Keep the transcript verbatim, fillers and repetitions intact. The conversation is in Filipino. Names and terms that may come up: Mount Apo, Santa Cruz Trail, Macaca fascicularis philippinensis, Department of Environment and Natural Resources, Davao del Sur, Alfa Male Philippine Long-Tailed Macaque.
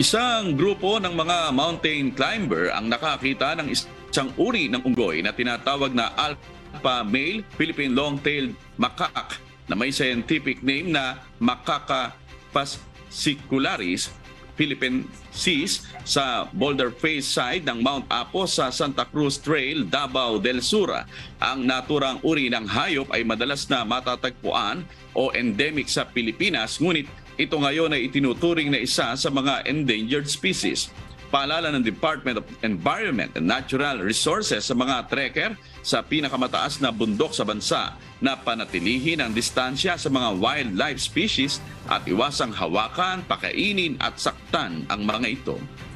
Isang grupo ng mga mountain climber ang nakakita ng isang uri ng unggoy na tinatawag na Alfa Male Philippine Long-Tailed Macaque na may scientific name na Macaca fascicularis philippinensis sa Boulder Face side ng Mount Apo sa Santa Cruz Trail, Davao del Sur. Ang naturang uri ng hayop ay madalas na matatagpuan o endemic sa Pilipinas, ngunit ito ngayon ay itinuturing na isa sa mga endangered species. Paalala ng Department of Environment and Natural Resources sa mga trekker sa pinakamataas na bundok sa bansa na panatilihin ang distansya sa mga wildlife species at iwasang hawakan, pakainin at saktan ang mga ito.